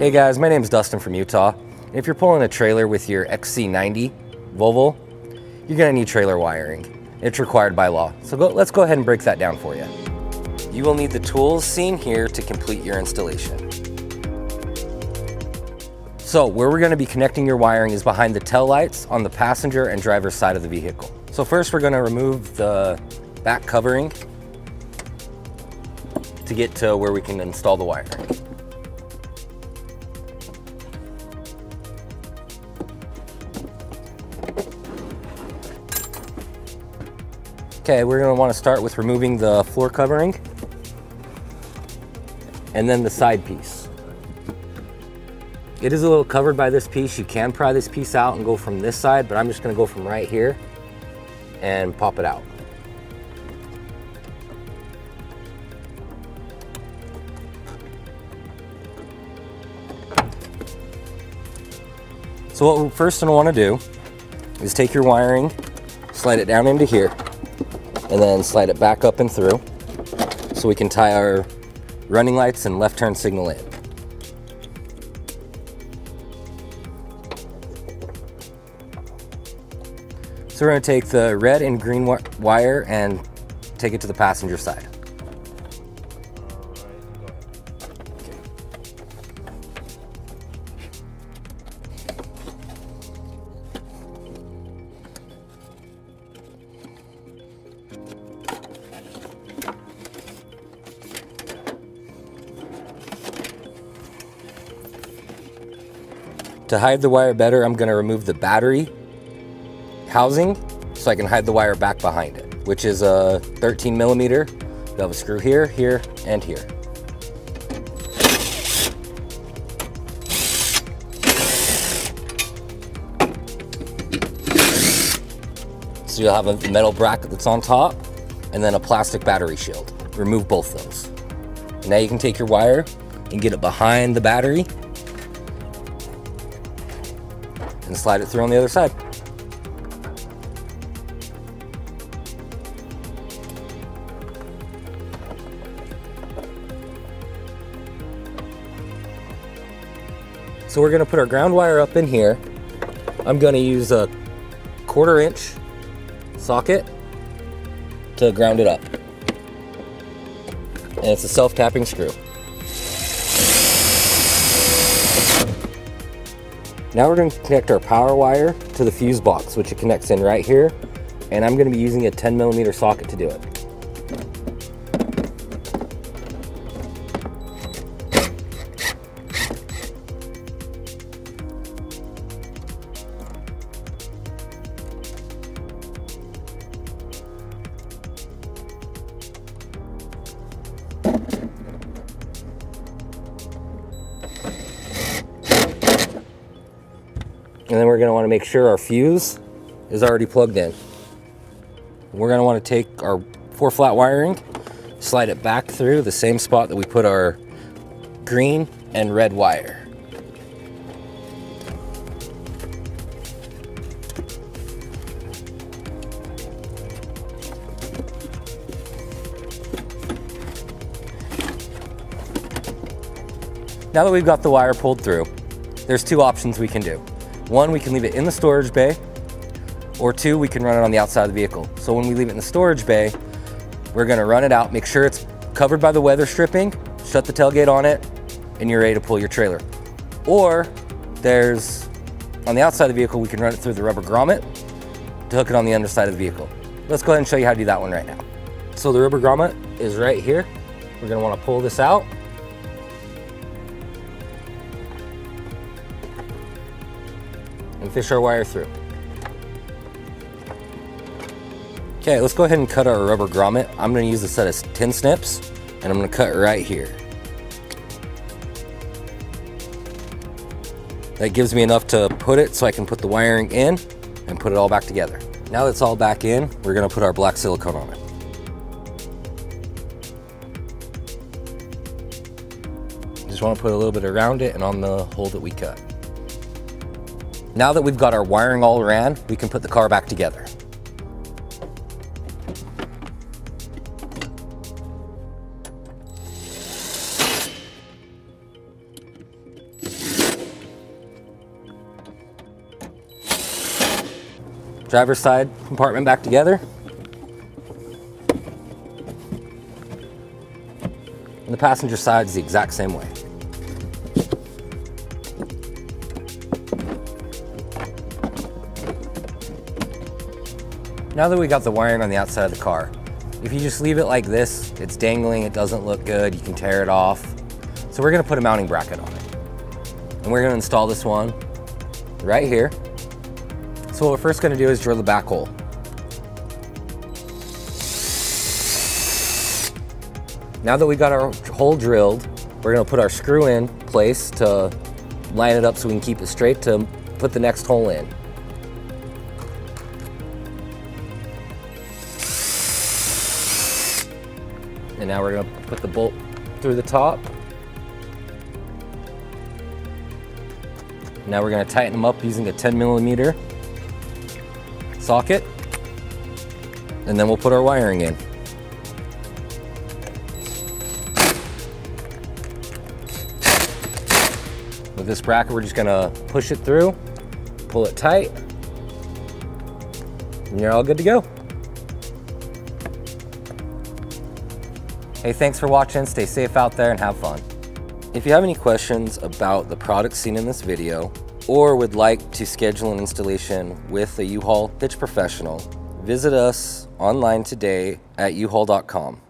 Hey guys, my name is Dustin from Utah. If you're pulling a trailer with your XC90 Volvo, you're gonna need trailer wiring. It's required by law. So let's go ahead and break that down for you. You will need the tools seen here to complete your installation. So where we're gonna be connecting your wiring is behind the tail lights on the passenger and driver's side of the vehicle. So first we're gonna remove the back covering to get to where we can install the wiring. Okay, we're gonna wanna start with removing the floor covering and then the side piece. It is a little covered by this piece. You can pry this piece out and go from this side, but I'm just gonna go from right here and pop it out. So what we're first gonna wanna do is take your wiring, slide it down into here, and then slide it back up and through so we can tie our running lights and left turn signal in. So we're going to take the red and green wire and take it to the passenger side. To hide the wire better, I'm going to remove the battery housing so I can hide the wire back behind it, which is a 13 millimeter. We have a screw here, here, and here. So you'll have a metal bracket that's on top and then a plastic battery shield. Remove both those. And now you can take your wire and get it behind the battery and slide it through on the other side. So we're gonna put our ground wire up in here. I'm gonna use a 1/4 inch socket to ground it up. And it's a self-tapping screw. Now we're gonna connect our power wire to the fuse box, which it connects in right here. And I'm gonna be using a 10 millimeter socket to do it. And then we're gonna wanna make sure our fuse is already plugged in. We're gonna wanna take our 4-flat wiring, slide it back through the same spot that we put our green and red wire. Now that we've got the wire pulled through, there's 2 options we can do. 1, we can leave it in the storage bay, or 2, we can run it on the outside of the vehicle. So when we leave it in the storage bay, we're gonna run it out, make sure it's covered by the weather stripping, shut the tailgate on it, and you're ready to pull your trailer. Or there's, on the outside of the vehicle, we can run it through the rubber grommet to hook it on the underside of the vehicle. Let's go ahead and show you how to do that one right now. So the rubber grommet is right here. We're gonna wanna pull this out. And fish our wire through. Okay, let's go ahead and cut our rubber grommet. I'm gonna use a set of 10 snips and I'm gonna cut right here. That gives me enough to put it so I can put the wiring in and put it all back together. Now that it's all back in, we're gonna put our black silicone on it. Just wanna put a little bit around it and on the hole that we cut. Now that we've got our wiring all ran, we can put the car back together. driver's side compartment back together. And the passenger side is the exact same way. Now that we got the wiring on the outside of the car, if you just leave it like this, it's dangling, it doesn't look good, you can tear it off. So we're gonna put a mounting bracket on it. And we're gonna install this one right here. So what we're first gonna do is drill the back hole. Now that we got our hole drilled, we're gonna put our screw in place to line it up so we can keep it straight to put the next hole in. And now we're gonna put the bolt through the top. Now we're gonna tighten them up using a 10mm socket. And then we'll put our wiring in. With this bracket, we're just gonna push it through, pull it tight, and you're all good to go. Hey, thanks for watching. Stay safe out there and have fun. If you have any questions about the products seen in this video or would like to schedule an installation with a U-Haul Hitch Professional, visit us online today at uhaul.com.